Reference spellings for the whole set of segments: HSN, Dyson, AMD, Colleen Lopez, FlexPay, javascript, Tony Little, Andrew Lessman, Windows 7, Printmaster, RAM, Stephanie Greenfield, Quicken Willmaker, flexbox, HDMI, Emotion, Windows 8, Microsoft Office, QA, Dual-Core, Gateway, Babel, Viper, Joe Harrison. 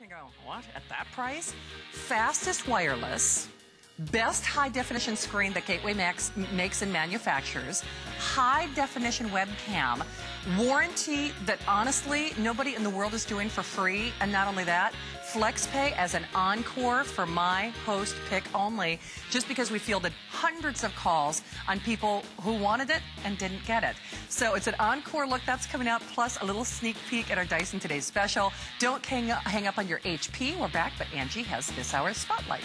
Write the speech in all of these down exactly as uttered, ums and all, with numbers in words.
mic and go, what, at that price? Fastest wireless, best high-definition screen that Gateway Max makes and manufactures, high-definition webcam, warranty that honestly nobody in the world is doing for free, and not only that, FlexPay as an encore for my host pick only, just because we fielded hundreds of calls on people who wanted it and didn't get it. So it's an encore look that's coming out, plus a little sneak peek at our Dyson Today's Special. Don't hang up, hang up on your H P. We're back, but Angie has this hour's Spotlight.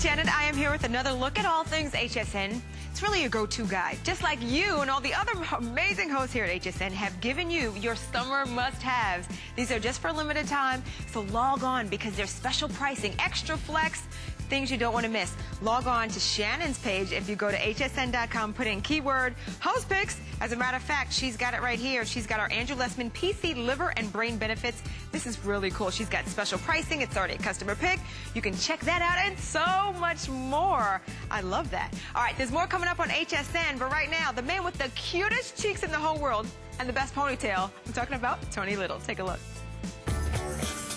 Janet, I am here with another look at all things H S N. It's really your go-to guy, just like you and all the other amazing hosts here at H S N have given you your summer must-haves. These are just for a limited time, so log on because there's special pricing, extra flex, things you don't want to miss. Log on to Shannon's page if you go to H S N dot com, put in keyword host picks. As a matter of fact, she's got it right here. She's got our Andrew Lessman P C liver and brain benefits. This is really cool. She's got special pricing. It's already a customer pick. You can check that out and so much more. I love that. All right, there's more coming up on H S N, but right now, the man with the cutest cheeks in the whole world and the best ponytail. I'm talking about Tony Little. Take a look.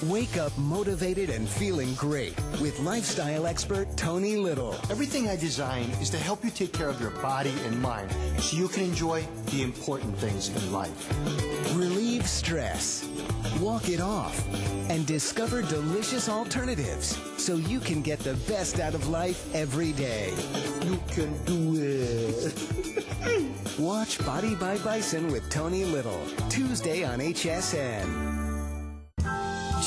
Wake up motivated and feeling great with lifestyle expert Tony Little. Everything I design is to help you take care of your body and mind so you can enjoy the important things in life. Relieve stress, walk it off, and discover delicious alternatives so you can get the best out of life every day. You can do it. Watch Body by Bison with Tony Little, Tuesday on H S N.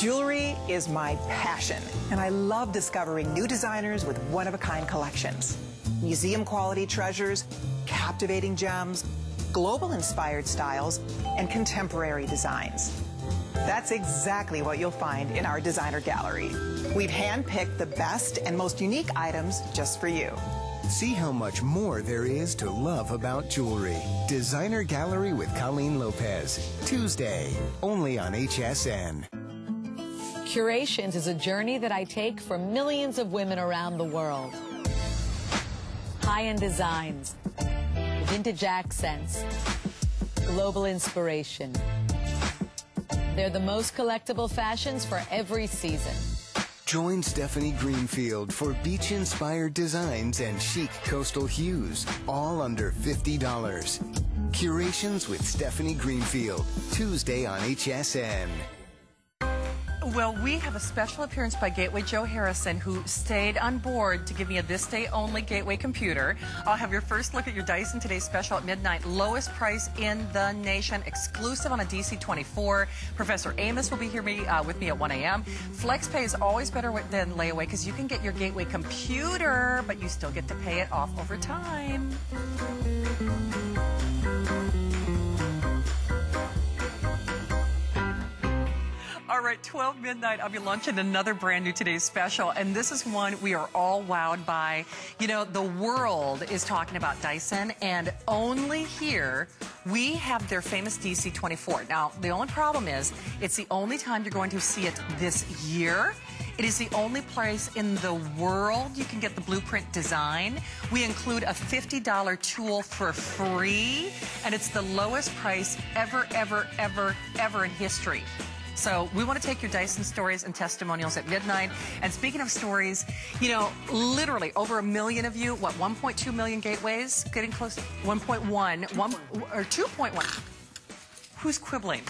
Jewelry is my passion, and I love discovering new designers with one-of-a-kind collections. Museum-quality treasures, captivating gems, global-inspired styles, and contemporary designs. That's exactly what you'll find in our designer gallery. We've handpicked the best and most unique items just for you. See how much more there is to love about jewelry. Designer Gallery with Colleen Lopez, Tuesday, only on H S N. Curations is a journey that I take for millions of women around the world. High-end designs, vintage accents, global inspiration. They're the most collectible fashions for every season. Join Stephanie Greenfield for beach-inspired designs and chic coastal hues, all under fifty dollars. Curations with Stephanie Greenfield, Tuesday on H S N. Well, we have a special appearance by Gateway Joe Harrison, who stayed on board to give me a this day only Gateway computer. I'll have your first look at your Dyson Today's Special at midnight. Lowest price in the nation. Exclusive on a D C twenty-four. Professor Amos will be here me, uh, with me at one A M FlexPay is always better than layaway because you can get your Gateway computer, but you still get to pay it off over time. All right, twelve midnight, I'll be launching another brand new Today's Special, and this is one we are all wowed by. You know, the world is talking about Dyson, and only here we have their famous D C twenty-four. Now, the only problem is it's the only time you're going to see it this year. It is the only place in the world you can get the blueprint design. We include a fifty dollar tool for free, and it's the lowest price ever, ever, ever, ever in history. So we want to take your Dyson stories and testimonials at midnight. And speaking of stories, you know, literally over a million of you, what, one point two million Gateways? Getting close to one point one, one, or two point one. Who's quibbling?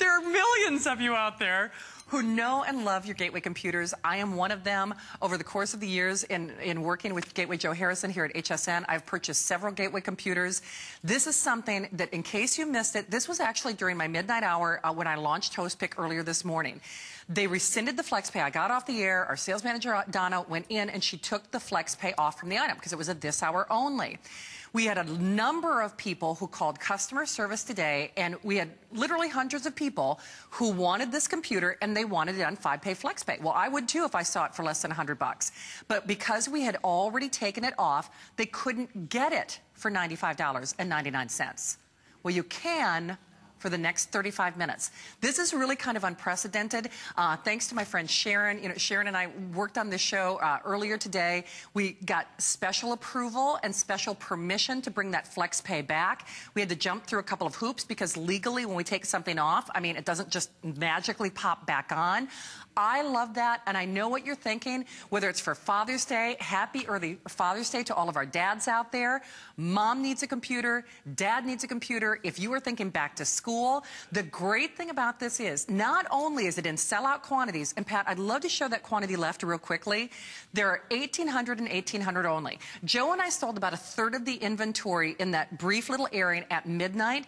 There are millions of you out there who know and love your Gateway computers. I am one of them. Over the course of the years in, in working with Gateway Joe Harrison here at H S N, I've purchased several Gateway computers. This is something that, in case you missed it, this was actually during my midnight hour uh, when I launched Host Pick earlier this morning. They rescinded the FlexPay. I got off the air. Our sales manager, Donna, went in and she took the FlexPay off from the item because it was a this hour only. We had a number of people who called customer service today, and we had literally hundreds of people who wanted this computer, and they wanted it on five pay FlexPay. Well, I would too if I saw it for less than a hundred bucks. But because we had already taken it off, they couldn't get it for ninety-five dollars and ninety-nine cents. Well, you can for the next thirty-five minutes. This is really kind of unprecedented. Uh, thanks to my friend Sharon. You know, Sharon and I worked on this show uh, earlier today. We got special approval and special permission to bring that FlexPay back. We had to jump through a couple of hoops because legally when we take something off, I mean, it doesn't just magically pop back on. I love that, and I know what you're thinking, whether it's for Father's Day, happy early Father's Day to all of our dads out there. Mom needs a computer, dad needs a computer. If you are thinking back to school, the great thing about this is not only is it in sellout quantities, and Pat, I'd love to show that quantity left real quickly. There are eighteen hundred and eighteen hundred only. Joe and I sold about a third of the inventory in that brief little airing at midnight.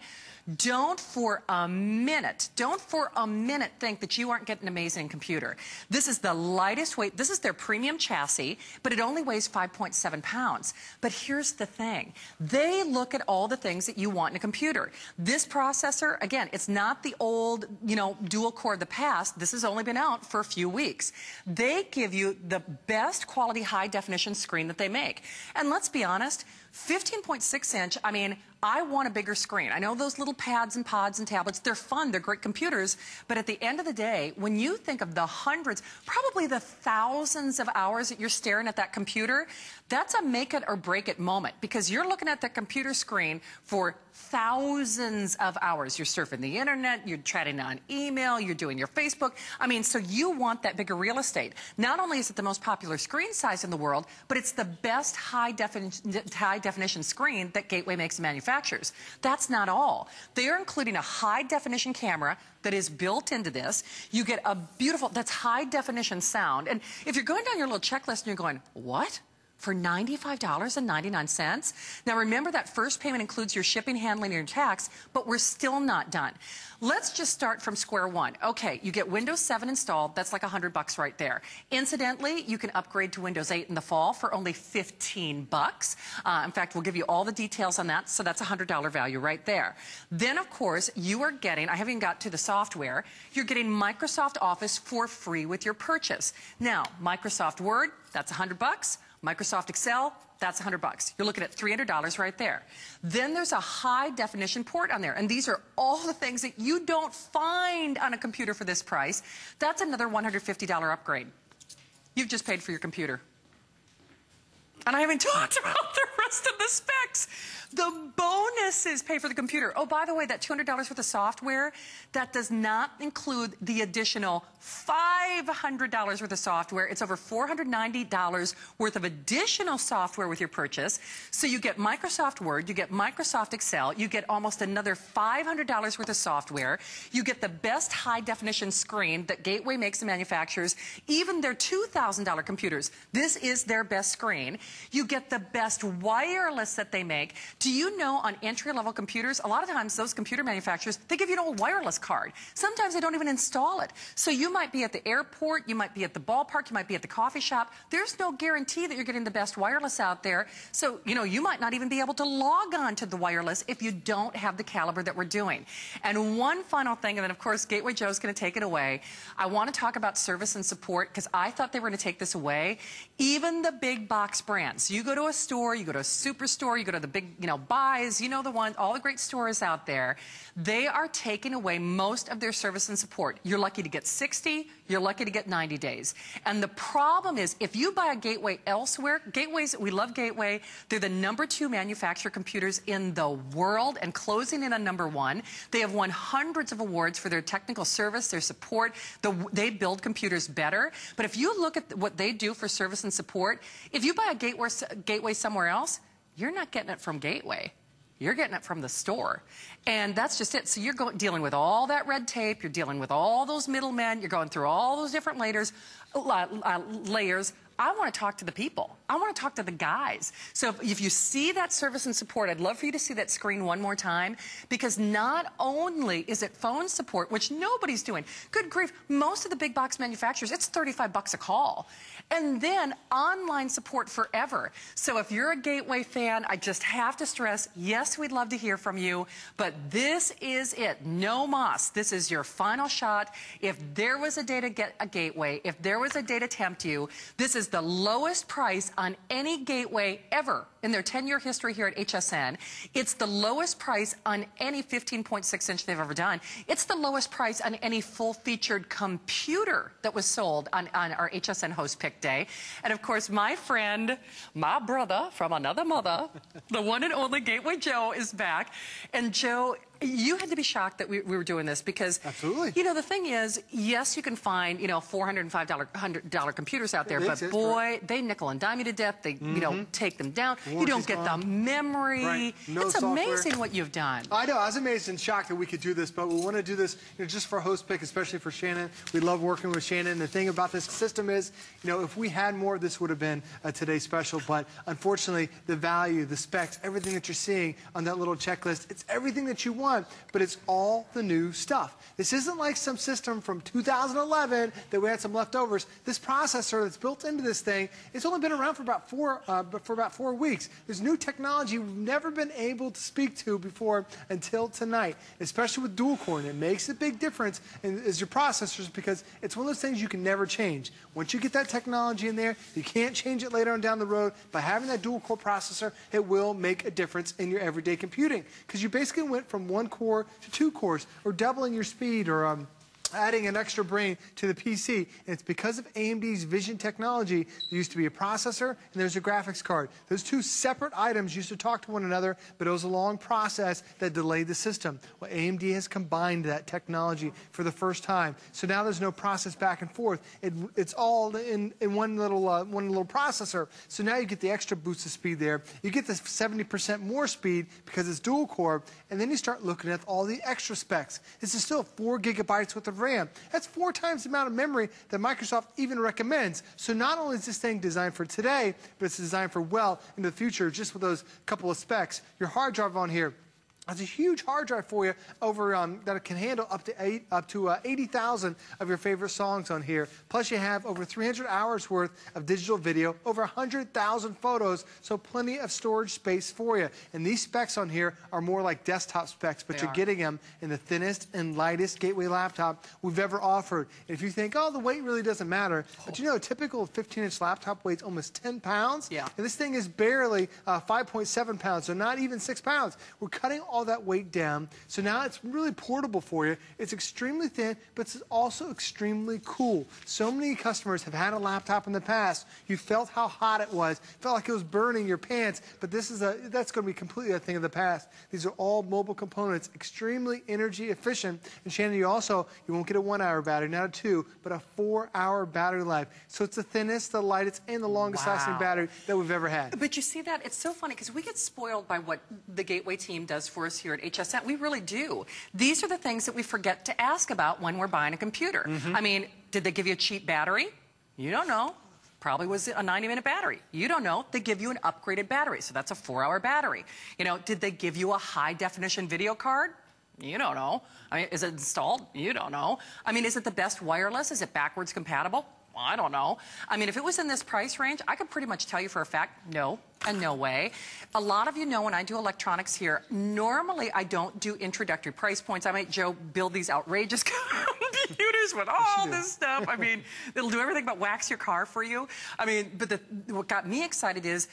Don't for a minute, don't for a minute think that you aren't getting an amazing computer. This is the lightest weight. This is their premium chassis, but it only weighs five point seven pounds. But here's the thing. They look at all the things that you want in a computer. This processor, again, it's not the old, you know, dual core of the past. This has only been out for a few weeks. They give you the best quality high definition screen that they make. And let's be honest, fifteen point six inch, I mean, I want a bigger screen. I know those little pads and pods and tablets, they're fun, they're great computers, but at the end of the day, when you think of the hundreds, probably the thousands of hours that you're staring at that computer, that's a make it or break it moment, because you're looking at that computer screen for thousands of hours. You're surfing the internet, you're chatting on email, you're doing your Facebook. I mean, so you want that bigger real estate. Not only is it the most popular screen size in the world, but it's the best high definition, high definition screen that Gateway makes and manufactures. That's not all. They are including a high-definition camera that is built into this. You get a beautiful, that's high-definition sound. And if you're going down your little checklist and you're going, what? For ninety-five ninety-nine? Now remember that first payment includes your shipping, handling, and your tax, but we're still not done. Let's just start from square one. Okay, you get Windows seven installed, that's like a hundred bucks right there. Incidentally, you can upgrade to Windows eight in the fall for only fifteen bucks. Uh, in fact, we'll give you all the details on that, so that's a a hundred dollar value right there. Then, of course, you are getting, I haven't even got to the software, you're getting Microsoft Office for free with your purchase. Now, Microsoft Word, that's a hundred bucks. Microsoft Excel, that's a hundred bucks. You're looking at three hundred dollars right there. Then there's a high definition port on there, and these are all the things that you don't find on a computer for this price. That's another one hundred fifty dollar upgrade. You've just paid for your computer. And I haven't talked about the rest of the specs. The bonuses pay for the computer. Oh, by the way, that two hundred dollars worth of software, that does not include the additional five hundred dollars worth of software. It's over four hundred ninety dollars worth of additional software with your purchase. So you get Microsoft Word, you get Microsoft Excel, you get almost another five hundred dollars worth of software. You get the best high-definition screen that Gateway makes and manufactures, even their two thousand dollar computers. This is their best screen. You get the best wireless that they make. Do you know on entry-level computers, a lot of times those computer manufacturers, they give you an old wireless card. Sometimes they don't even install it. So you might be at the airport, you might be at the ballpark, you might be at the coffee shop. There's no guarantee that you're getting the best wireless out there. So, you know, you might not even be able to log on to the wireless if you don't have the caliber that we're doing. And one final thing, and then, of course, Gateway Joe's going to take it away. I want to talk about service and support, because I thought they were going to take this away. Even the big box brands. So you go to a store, you go to a superstore, you go to the big, you know, buys, you know the one, all the great stores out there. They are taking away most of their service and support. You're lucky to get sixty, you're lucky to get ninety days. And the problem is, if you buy a Gateway elsewhere, Gateways, we love Gateway, they're the number two manufacturer computers in the world and closing in on number one. They have won hundreds of awards for their technical service, their support. The, they build computers better. But if you look at what they do for service and support, if you buy a Gateway, Gateway somewhere else, you're not getting it from Gateway. You're getting it from the store. And that's just it. So you're going, dealing with all that red tape. You're dealing with all those middlemen. You're going through all those different layers. Uh, layers. I want to talk to the people. I want to talk to the guys. So if, if you see that service and support, I'd love for you to see that screen one more time, because not only is it phone support, which nobody's doing. Good grief, most of the big box manufacturers, it's thirty-five bucks a call. And then online support forever. So if you're a Gateway fan, I just have to stress, yes, we'd love to hear from you, but this is it. No mas. This is your final shot. If there was a day to get a Gateway, if there was a day to tempt you, this is the lowest price on on any gateway ever in their ten-year history here at H S N. It's the lowest price on any fifteen point six inch they've ever done. It's the lowest price on any full-featured computer that was sold on, on our H S N host pick day. And, of course, my friend, my brother from another mother, the one and only Gateway Joe is back. And, Joe, you had to be shocked that we, we were doing this because, absolutely, you know, the thing is, yes, you can find, you know, four hundred and five dollar computers out there, it but is, boy, right. they nickel and dime you to death. They, mm-hmm. you know, take them down. Warranty's you don't get gone. the memory. Right. No it's software. Amazing what you've done. I know. I was amazed and shocked that we could do this, but we want to do this, you know, just for host pick, especially for Shannon. We love working with Shannon. The thing about this system is, you know, if we had more, this would have been a today special, but unfortunately, the value, the specs, everything that you're seeing on that little checklist, it's everything that you want. But it's all the new stuff. This isn't like some system from two thousand eleven that we had some leftovers. This processor that's built into this thing, it's only been around for about four, uh, for about four weeks. There's new technology we've never been able to speak to before until tonight, especially with dual core. It makes a big difference in, is your processors, because it's one of those things you can never change. Once you get that technology in there, you can't change it later on down the road. By having that dual core processor, it will make a difference in your everyday computing, because you basically went from one core to two cores, or doubling your speed, or um, adding an extra brain to the P C. And it's because of A M D's Vision technology. There used to be a processor and there's a graphics card. Those two separate items used to talk to one another, but it was a long process that delayed the system. Well, A M D has combined that technology for the first time. So now there's no process back and forth. It, it's all in, in one little uh, one little processor. So now you get the extra boost of speed there. You get the seventy percent more speed because it's dual core, and then you start looking at all the extra specs. This is still four gigabytes worth of RAM. That's four times the amount of memory that Microsoft even recommends. So not only is this thing designed for today, but it's designed for well into the future, just with those couple of specs. Your hard drive on here, that's a huge hard drive for you over um, that can handle up to eight, up to uh, eighty thousand of your favorite songs on here. Plus, you have over three hundred hours worth of digital video, over one hundred thousand photos, so plenty of storage space for you. And these specs on here are more like desktop specs, but they you're are. getting them in the thinnest and lightest Gateway laptop we've ever offered. And if you think, oh, the weight really doesn't matter, oh. but you know, a typical fifteen inch laptop weighs almost ten pounds, yeah. and this thing is barely uh, five point seven pounds, so not even six pounds. We're cutting all that weight down, so now it's really portable for you. It's extremely thin, but it's also extremely cool. So many customers have had a laptop in the past. You felt how hot it was, felt like it was burning your pants, but this is a that's going to be completely a thing of the past. These are all mobile components, extremely energy efficient. And Shannon, you also you won't get a one-hour battery, not a two, but a four-hour battery life. So it's the thinnest, the lightest, and the longest-lasting wow. battery that we've ever had. But you see that it's so funny because we get spoiled by what the Gateway team does for us here at H S N. We really do. These are the things that we forget to ask about when we're buying a computer. Mm-hmm. I mean, did they give you a cheap battery? You don't know. Probably was a ninety minute battery. You don't know. They give you an upgraded battery, so that's a four hour battery. You know, did they give you a high definition video card? You don't know. I mean, is it installed? You don't know. I mean, is it the best wireless? Is it backwards compatible? I don't know. I mean, if it was in this price range, I could pretty much tell you for a fact, no. And no way. A lot of you know when I do electronics here, normally I don't do introductory price points. I might, Joe, build these outrageous computers with all this stuff. I mean, it'll do everything but wax your car for you. I mean, but the, what got me excited is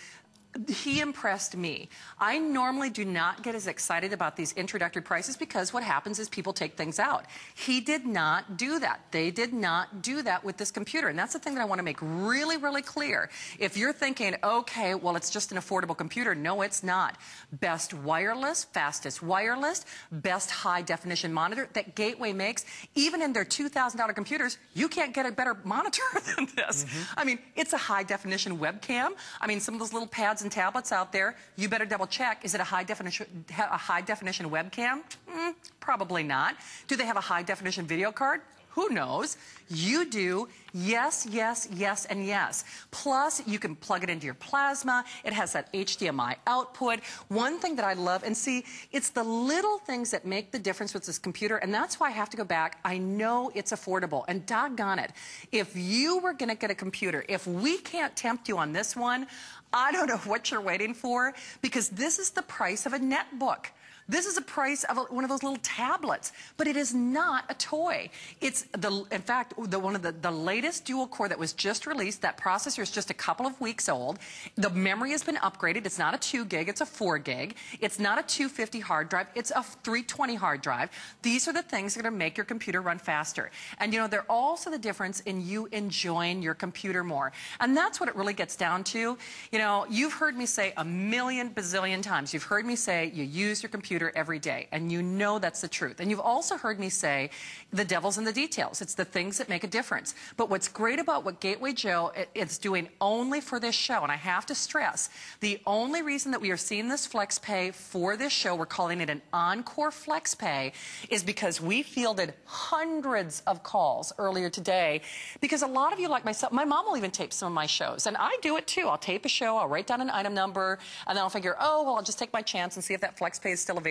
he impressed me. I normally do not get as excited about these introductory prices because what happens is people take things out. He did not do that. They did not do that with this computer. And that's the thing that I want to make really, really clear. If you're thinking, okay, well, it's just an affordable computer. No, it's not. Best wireless, fastest wireless, best high definition monitor that Gateway makes. Even in their two thousand dollar computers, you can't get a better monitor than this. Mm-hmm. I mean, it's a high definition webcam. I mean, some of those little pads and tablets out there, you better double check. Is it a high definition a high definition webcam? Mm, probably not. Do they have a high definition video card? Who knows? You do. Yes, yes, yes, and yes. Plus, you can plug it into your plasma. It has that H D M I output. One thing that I love, and see, it's the little things that make the difference with this computer, and that's why I have to go back. I know it's affordable, and doggone it. If you were going to get a computer, if we can't tempt you on this one, I don't know what you're waiting for, because this is the price of a netbook. This is the price of a, one of those little tablets, but it is not a toy. It's the, in fact, the one of the, the latest dual core that was just released. That processor is just a couple of weeks old. The memory has been upgraded. It's not a two gig, it's a four gig. It's not a two fifty hard drive, it's a three twenty hard drive. These are the things that are gonna make your computer run faster. And you know, they're also the difference in you enjoying your computer more. And that's what it really gets down to. You know, you've heard me say a million bazillion times, you've heard me say you use your computer every day, and you know that's the truth. And you've also heard me say the devil's in the details. It's the things that make a difference. But what's great about what Gateway Joe is doing only for this show, and I have to stress, the only reason that we are seeing this FlexPay for this show, we're calling it an Encore FlexPay, is because we fielded hundreds of calls earlier today, because a lot of you, like myself, my mom will even tape some of my shows, and I do it too. I'll tape a show, I'll write down an item number, and then I'll figure, oh, well, I'll just take my chance and see if that FlexPay is still available.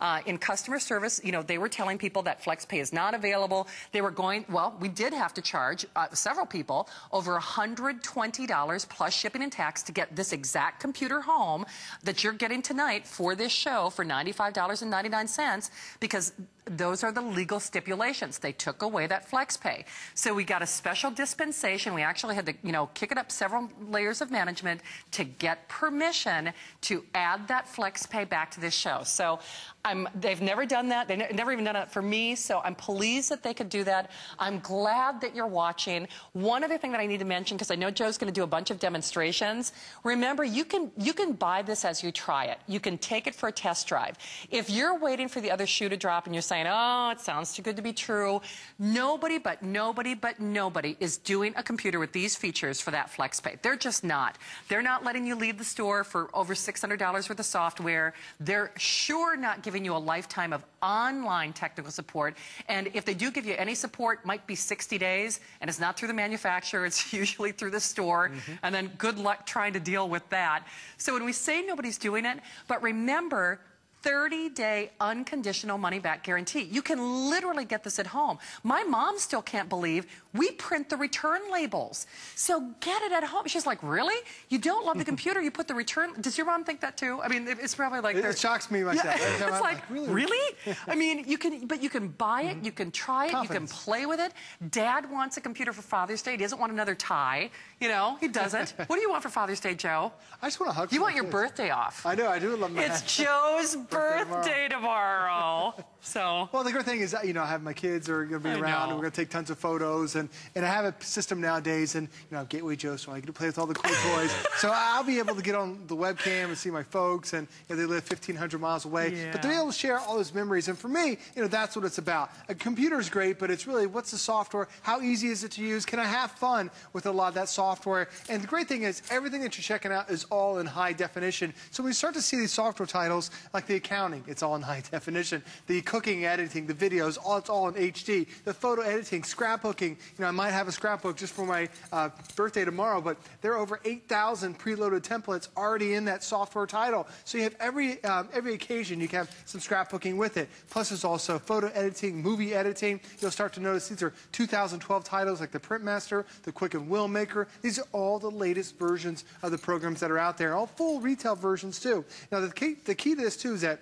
Uh, in customer service, you know, they were telling people that FlexPay is not available. They were going, well, we did have to charge uh, several people over one hundred twenty dollars plus shipping and tax to get this exact computer home that you're getting tonight for this show for ninety-five ninety-nine, because those are the legal stipulations. They took away that FlexPay. So we got a special dispensation. We actually had to, you know, kick it up several layers of management to get permission to add that FlexPay back to this show. So I'm, they've never done that. They've never even done that for me, so I'm pleased that they could do that. I'm glad that you're watching. One other thing that I need to mention, because I know Joe's going to do a bunch of demonstrations, remember, you can, you can buy this as you try it. You can take it for a test drive. If you're waiting for the other shoe to drop and you're saying, oh, it sounds too good to be true, nobody but nobody but nobody is doing a computer with these features for that FlexPay. They're just not. They're not letting you leave the store for over six hundred dollars worth of software. They're sure not giving you a lifetime of online technical support. And if they do give you any support, might be sixty days, and it's not through the manufacturer, it's usually through the store. Mm-hmm. And then good luck trying to deal with that. So when we say nobody's doing it, but remember, thirty day unconditional money-back guarantee. You can literally get this at home. My mom still can't believe we print the return labels. So get it at home. She's like, really? You don't love the computer, you put the return... Does your mom think that too? I mean, it's probably like... It, it shocks me myself. Yeah. It's like, really? really? I mean, you can, but you can buy it, you can try it, Confidence. You can play with it. Dad wants a computer for Father's Day. He doesn't want another tie. You know, he doesn't. What do you want for Father's Day, Joe? I just want a hug. You want your kids. Birthday off. I know, I do love my... It's Joe's birthday. Birthday tomorrow. tomorrow. So. Well, the good thing is, you know, I have my kids are going to be I around, know. and we're going to take tons of photos, and and I have a system nowadays, and you know, Gateway Joe, so I get to play with all the cool toys. So I'll be able to get on the webcam and see my folks, and you know, they live fifteen hundred miles away, yeah. but they're able to share all those memories. And for me, you know, that's what it's about. A computer's great, but it's really, what's the software? How easy is it to use? Can I have fun with a lot of that software? And the great thing is, everything that you're checking out is all in high definition. So when you start to see these software titles, like the accounting, it's all in high definition. The cooking, editing, the videos, all, it's all in H D. The photo editing, scrapbooking. You know, I might have a scrapbook just for my uh, birthday tomorrow, but there are over eight thousand preloaded templates already in that software title. So you have every um, every occasion you can have some scrapbooking with it. Plus, there's also photo editing, movie editing. You'll start to notice these are two thousand twelve titles like the Printmaster, the Quicken Willmaker. These are all the latest versions of the programs that are out there. All full retail versions too. Now, the key, the key to this too is that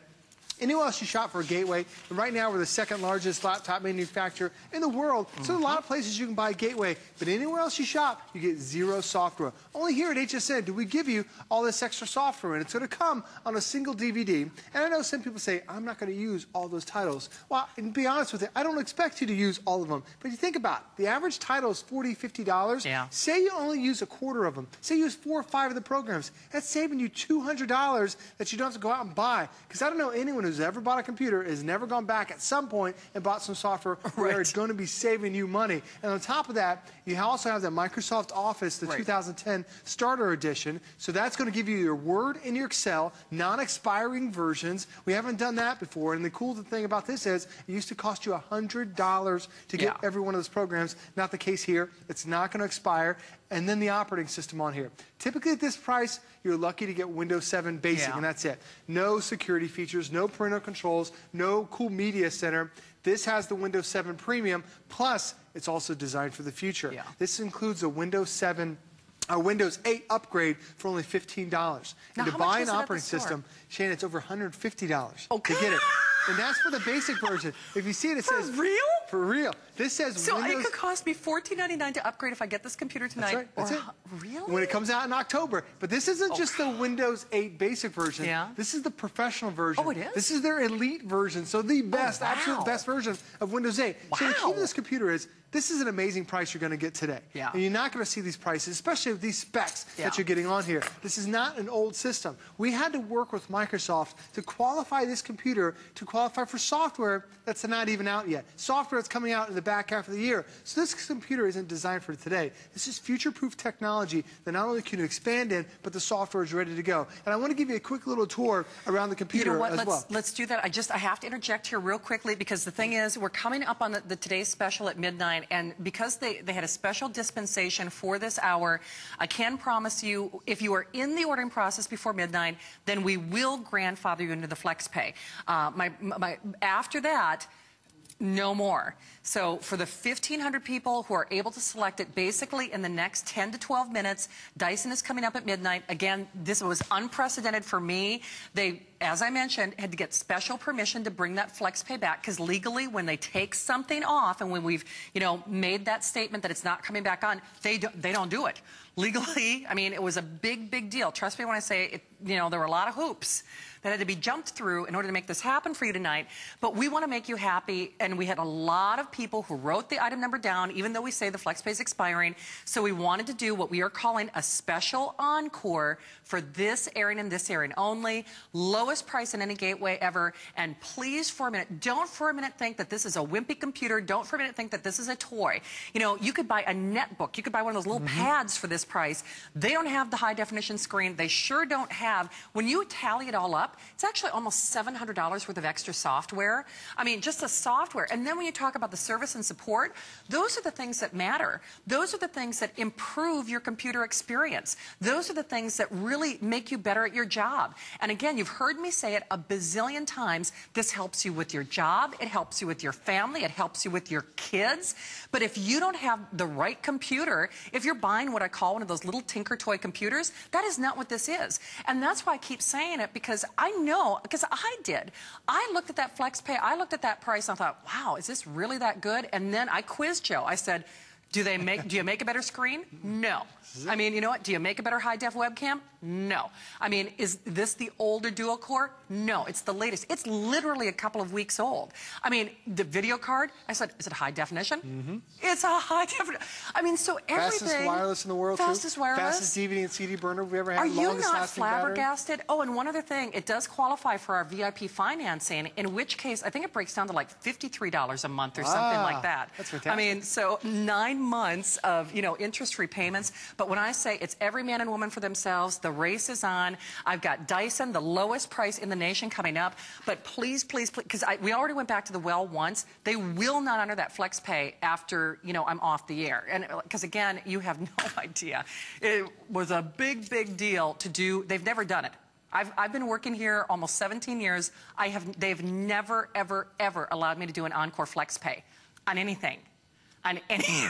anywhere else you shop for Gateway, and right now we're the second largest laptop manufacturer in the world, so there's a lot of places you can buy Gateway, but anywhere else you shop, you get zero software. Only here at H S N do we give you all this extra software, and it's going to come on a single D V D. And I know some people say, I'm not going to use all those titles. Well, and to be honest with you, I don't expect you to use all of them, but you think about it. The average title is forty dollars, fifty dollars. Yeah. Say you only use a quarter of them. Say you use four or five of the programs. That's saving you two hundred dollars that you don't have to go out and buy, because I don't know anyone who's ever bought a computer has never gone back at some point and bought some software where right. it's going to be saving you money. And on top of that, you also have the Microsoft Office, the right. two thousand ten Starter Edition. So that's going to give you your Word and your Excel, non-expiring versions. We haven't done that before. And the cool thing about this is it used to cost you one hundred dollars to get yeah. every one of those programs. Not the case here. It's not going to expire. And then the operating system on here. Typically at this price, you're lucky to get Windows seven Basic, yeah. and that's it. No security features, no parental controls, no cool media center. This has the Windows seven Premium, plus it's also designed for the future. Yeah. This includes a Windows seven a Windows eight upgrade for only fifteen dollars. Now, and to buy an operating system, Shannon, it's over one hundred fifty dollars okay. to get it. And that's for the basic version. If you see it, it for says... For real? For real. This says so Windows... So it could cost me fourteen ninety-nine to upgrade if I get this computer tonight. That's right. That's or, it. Really? When it comes out in October. But this isn't oh, just the Windows eight basic version. Yeah. This is the professional version. Oh, it is? This is their elite version. So the best, oh, wow. absolute best version of Windows eight. Wow. So the key to this computer is... This is an amazing price you're going to get today. Yeah. And you're not going to see these prices, especially with these specs yeah. that you're getting on here. This is not an old system. We had to work with Microsoft to qualify this computer to qualify for software that's not even out yet. Software that's coming out in the back half of the year. So this computer isn't designed for today. This is future-proof technology that not only can you expand in, but the software is ready to go. And I want to give you a quick little tour around the computer you know what? as let's, well. Let's do that. I just I have to interject here real quickly because the thing is we're coming up on the, the today's special at midnight. And because they, they had a special dispensation for this hour, I can promise you, if you are in the ordering process before midnight, then we will grandfather you into the FlexPay. Uh, my, my, after that, no more. So for the fifteen hundred people who are able to select it, basically in the next ten to twelve minutes, Dyson is coming up at midnight. Again, this was unprecedented for me. They, as I mentioned, had to get special permission to bring that FlexPay back because legally when they take something off and when we've, you know, made that statement that it's not coming back on, they don't, they don't do it. Legally, I mean, it was a big, big deal. Trust me when I say, it, you know, there were a lot of hoops that had to be jumped through in order to make this happen for you tonight. But we want to make you happy, and we had a lot of people who wrote the item number down, even though we say the FlexPay is expiring. So we wanted to do what we are calling a special encore for this airing and this airing only. Lowest price in any gateway ever. And please, for a minute, don't for a minute think that this is a wimpy computer. Don't for a minute think that this is a toy. You know, you could buy a netbook. You could buy one of those little mm-hmm. pads for this price. They don't have the high definition screen. They sure don't have, when you tally it all up, it's actually almost seven hundred dollars worth of extra software. I mean, just the software. And then when you talk about the service and support, those are the things that matter. Those are the things that improve your computer experience. Those are the things that really make you better at your job. And again, you've heard me say it a bazillion times. This helps you with your job. It helps you with your family. It helps you with your kids. But if you don't have the right computer, if you're buying what I call one of those little tinker toy computers, that is not what this is. And that's why I keep saying it, because I know, because I did. I looked at that FlexPay, I looked at that price, and I thought, wow, is this really that good? And then I quizzed Joe. I said, do they make, do you make a better screen? No. I mean, you know what? Do you make a better high-def webcam? No. I mean, is this the older dual-core? No. It's the latest. It's literally a couple of weeks old. I mean, the video card, I said, is it high definition? Mm-hmm. It's a high definition. I mean, so everything. Fastest wireless in the world, fastest too. Wireless. Fastest D V D and C D burner we ever had. Are you not flabbergasted? Battery? Oh, and one other thing. It does qualify for our V I P financing, in which case, I think it breaks down to like fifty-three dollars a month or ah, something like that. That's fantastic. I mean, so nine months of, you know, interest-free payments. But when I say it's every man and woman for themselves, the race is on. I've got Dyson, the lowest price in the nation, coming up. But please, please, please, because we already went back to the well once. They will not honor that FlexPay after, you know, I'm off the air. And because, again, you have no idea. It was a big, big deal to do. They've never done it. I've, I've been working here almost seventeen years. I have, they've never, ever, ever allowed me to do an encore FlexPay on anything. On anything.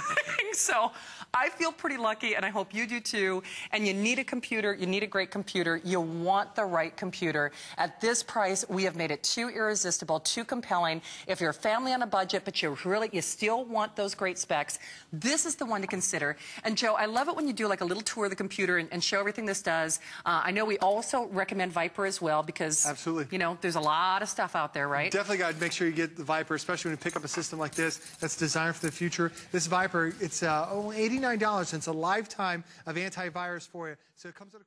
So I feel pretty lucky, and I hope you do too. And you need a computer. You need a great computer. You want the right computer. At this price, we have made it too irresistible, too compelling. If you're a family on a budget, but you really, you still want those great specs, this is the one to consider. And Joe, I love it when you do like a little tour of the computer and, and show everything this does. Uh, I know we also recommend Viper as well because, absolutely, you know, there's a lot of stuff out there, right? Definitely got to make sure you get the Viper, especially when you pick up a system like this that's designed for the future. This Viper, it's Uh, only eighty-nine dollars. It's a lifetime of antivirus for you. So it comes at a